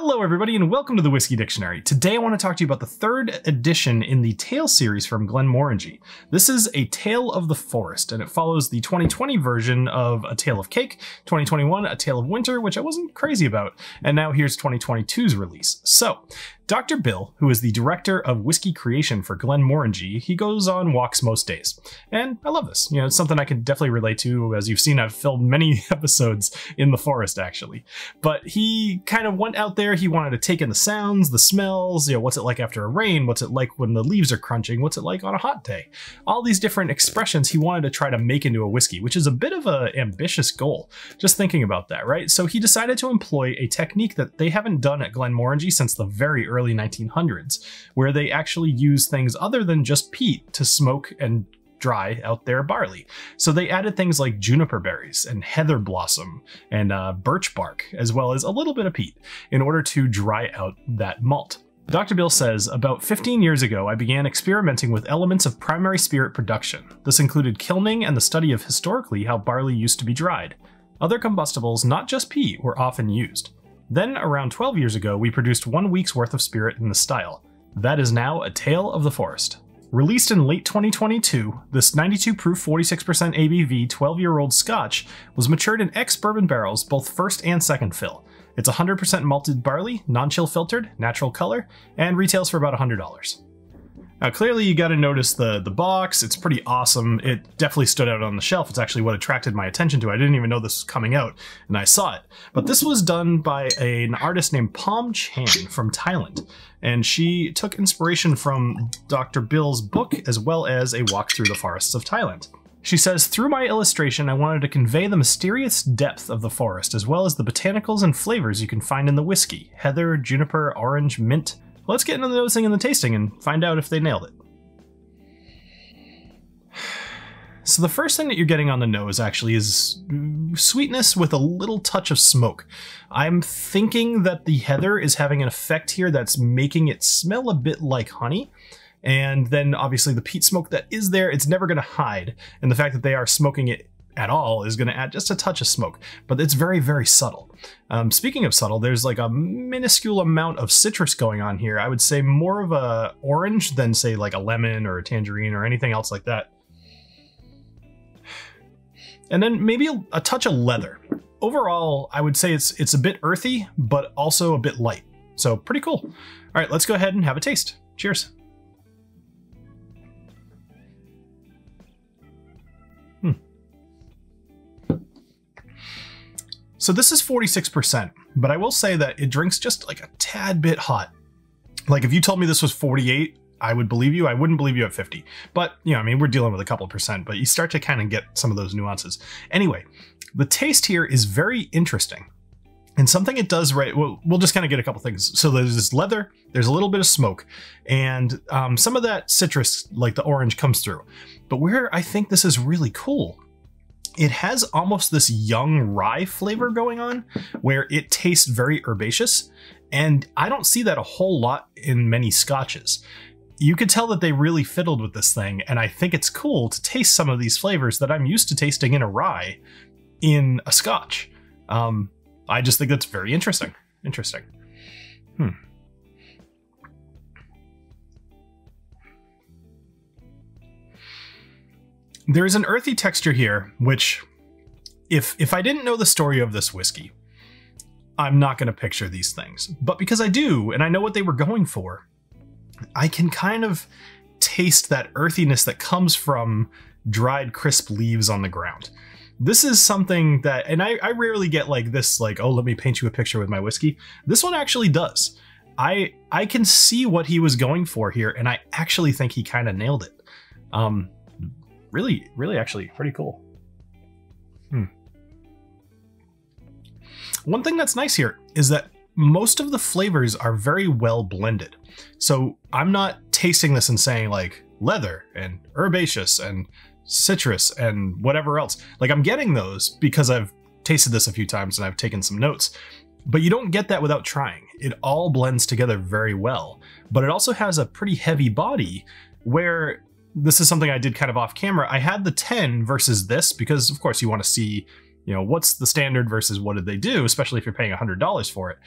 Hello everybody and welcome to The Whiskey Dictionary. Today I want to talk to you about the third edition in the Tale series from Glenmorangie. This is A Tale of the Forest, and it follows the 2020 version of A Tale of Cake, 2021 A Tale of Winter, which I wasn't crazy about, and now here's 2022's release. So, Dr. Bill, who is the director of whiskey creation for Glenmorangie, he goes on walks most days. And I love this. You know, it's something I can definitely relate to. As you've seen, I've filmed many episodes in the forest, actually. But he kind of went out there. He wanted to take in the sounds, the smells, you know, what's it like after a rain? What's it like when the leaves are crunching? What's it like on a hot day? All these different expressions he wanted to try to make into a whiskey, which is a bit of an ambitious goal, just thinking about that, right? So he decided to employ a technique that they haven't done at Glenmorangie since the very early 1900s, where they actually use things other than just peat to smoke and dry out their barley. So they added things like juniper berries and heather blossom and birch bark, as well as a little bit of peat, in order to dry out that malt. Dr. Bill says, about 15 years ago, I began experimenting with elements of primary spirit production. This included kilning and the study of historically how barley used to be dried. Other combustibles, not just peat, were often used. Then, around 12 years ago, we produced 1 week's worth of spirit in this style. That is now A Tale of the Forest. Released in late 2022, this 92 proof 46% ABV 12-year-old Scotch was matured in ex-bourbon barrels, both first and second fill. It's 100% malted barley, non-chill filtered, natural color, and retails for about $100. Now clearly you got to notice the box. It's pretty awesome. It definitely stood out on the shelf. It's actually what attracted my attention to it. I didn't even know this was coming out, and I saw it. But this was done by an artist named Pom Chan from Thailand, and she took inspiration from Dr. Bill's book as well as a walk through the forests of Thailand. She says, through my illustration, I wanted to convey the mysterious depth of the forest as well as the botanicals and flavors you can find in the whiskey: heather, juniper, orange, mint. Let's get into the noticing and the tasting and find out if they nailed it. So the first thing that you're getting on the nose actually is sweetness with a little touch of smoke. I'm thinking that the heather is having an effect here that's making it smell a bit like honey. And then obviously the peat smoke that is there, it's never going to hide. And the fact that they are smoking it at all is going to add just a touch of smoke, but it's very, very subtle. Speaking of subtle, there's like a minuscule amount of citrus going on here. I would say more of a orange than say like a lemon or a tangerine or anything else like that. And then maybe a touch of leather. Overall, I would say it's a bit earthy, but also a bit light. So pretty cool. All right, let's go ahead and have a taste. Cheers. So this is 46%, but I will say that it drinks just like a tad bit hot. Like if you told me this was 48, I would believe you. I wouldn't believe you at 50, but you know, I mean, we're dealing with a couple percent, but you start to kind of get some of those nuances. Anyway, the taste here is very interesting, and something it does right. We'll just kind of get a couple things. So there's this leather, there's a little bit of smoke, and some of that citrus, like the orange, comes through. But where I think this is really cool, it has almost this young rye flavor going on where it tastes very herbaceous, and I don't see that a whole lot in many scotches. You could tell that they really fiddled with this thing, and I think it's cool to taste some of these flavors that I'm used to tasting in a rye in a scotch. I just think that's very interesting. There is an earthy texture here, which if I didn't know the story of this whiskey, I'm not going to picture these things. But because I do, and I know what they were going for, I can kind of taste that earthiness that comes from dried crisp leaves on the ground. This is something that, and I rarely get like this, like, oh, let me paint you a picture with my whiskey. This one actually does. I can see what he was going for here, and I actually think he kind of nailed it. Really, actually pretty cool. One thing that's nice here is that most of the flavors are very well blended. So I'm not tasting this and saying like leather and herbaceous and citrus and whatever else. Like I'm getting those because I've tasted this a few times and I've taken some notes, but you don't get that without trying. It all blends together very well, but it also has a pretty heavy body where this is something I did kind of off camera. I had the 10 versus this because of course you want to see, you know, what's the standard versus what did they do, especially if you're paying $100 for it.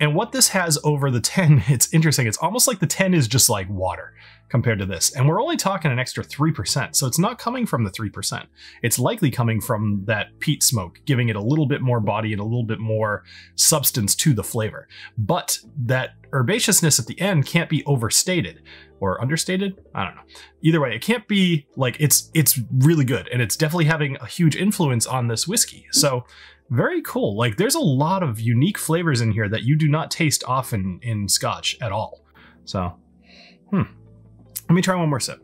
And what this has over the 10, it's interesting. It's almost like the 10 is just like water compared to this. And we're only talking an extra 3%. So it's not coming from the 3%. It's likely coming from that peat smoke, giving it a little bit more body and a little bit more substance to the flavor. But that herbaceousness at the end can't be overstated or understated. I don't know. Either way, it can't be like it's really good. And it's definitely having a huge influence on this whiskey. So very cool. Like there's a lot of unique flavors in here that you do not taste often in Scotch at all. So, let me try one more sip.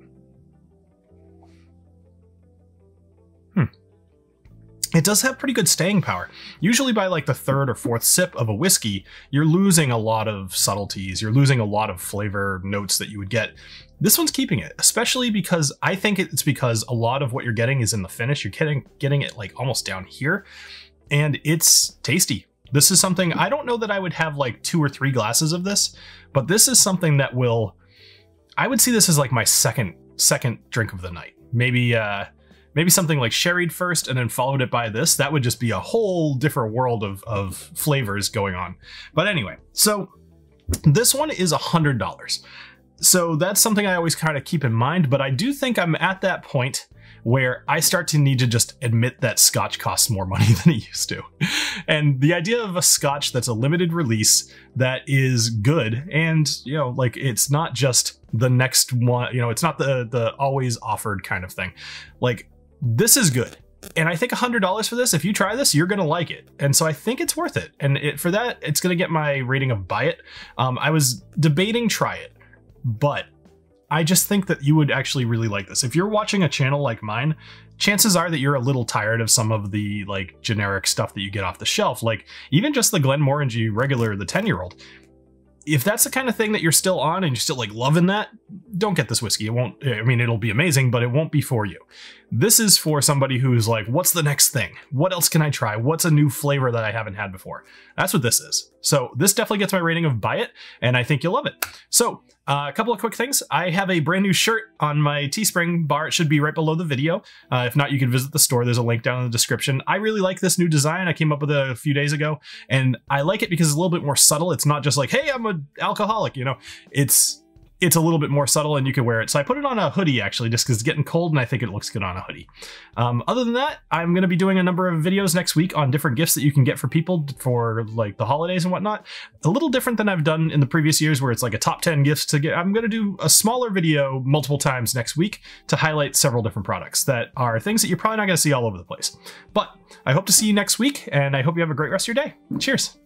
It does have pretty good staying power. Usually by like the third or fourth sip of a whiskey, you're losing a lot of subtleties. You're losing a lot of flavor notes that you would get. This one's keeping it, especially because I think it's because a lot of what you're getting is in the finish. You're getting it like almost down here, and it's tasty. This is something, I don't know that I would have like 2 or 3 glasses of this, but this is something that will, I would see this as like my second drink of the night. Maybe something like sherried first and then followed it by this. That would just be a whole different world of flavors going on. But anyway, so this one is $100. So that's something I always kind of keep in mind, but I do think I'm at that point where I start to need to just admit that Scotch costs more money than it used to. And the idea of a Scotch that's a limited release that is good and, you know, like it's not just the next one, you know, it's not the always offered kind of thing. Like, this is good. And I think $100 for this, if you try this, you're going to like it. And so I think it's worth it. And for that, it's going to get my rating of buy it. I was debating try it, but I just think that you would actually really like this. If you're watching a channel like mine, chances are that you're a little tired of some of the like generic stuff that you get off the shelf. Like even just the Glenmorangie regular, the 10-year-old. If that's the kind of thing that you're still on and you're still like loving that, don't get this whiskey. It won't, I mean, it'll be amazing, but it won't be for you. This is for somebody who's like, what's the next thing? What else can I try? What's a new flavor that I haven't had before? That's what this is. So this definitely gets my rating of buy it, and I think you'll love it. So a couple of quick things. I have a brand new shirt on my Teespring bar. It should be right below the video. If not, you can visit the store. There's a link down in the description. I really like this new design. I came up with it a few days ago, and I like it because it's a little bit more subtle. It's not just like, hey, I'm an alcoholic, you know, it's a little bit more subtle and you can wear it. So I put it on a hoodie actually, just because it's getting cold and I think it looks good on a hoodie. Other than that, I'm going to be doing a number of videos next week on different gifts that you can get for people for like the holidays and whatnot. A little different than I've done in the previous years where it's like a top 10 gifts to get. I'm going to do a smaller video multiple times next week to highlight several different products that are things that you're probably not going to see all over the place. But I hope to see you next week, and I hope you have a great rest of your day. Cheers.